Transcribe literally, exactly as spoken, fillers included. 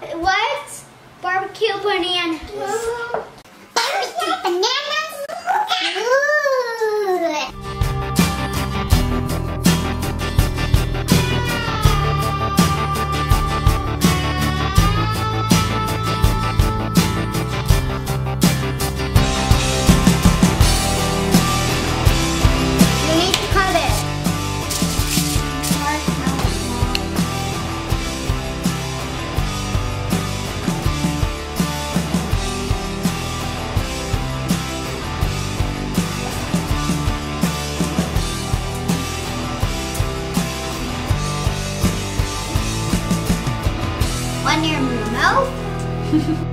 banana. What? Barbecue banana. Ooh. Barbecue bananas. Ooh. Near my mouth.